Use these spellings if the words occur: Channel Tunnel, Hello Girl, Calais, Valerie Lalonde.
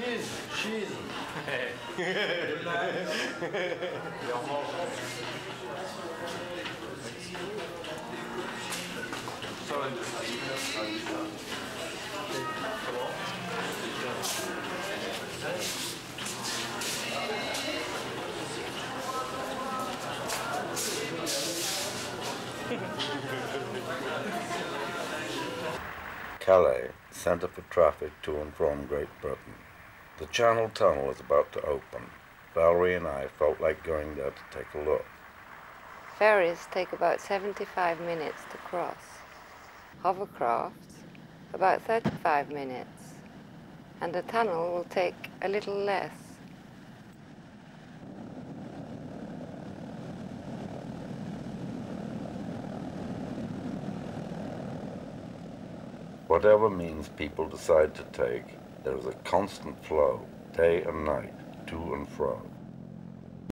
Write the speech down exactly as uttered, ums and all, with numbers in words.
Cheese, cheese. Calais, centre for traffic to and from Great Britain. The Channel Tunnel was about to open. Valerie and I felt like going there to take a look. Ferries take about seventy-five minutes to cross, hovercrafts about thirty-five minutes, and the tunnel will take a little less. Whatever means people decide to take, there is a constant flow, day and night, to and fro.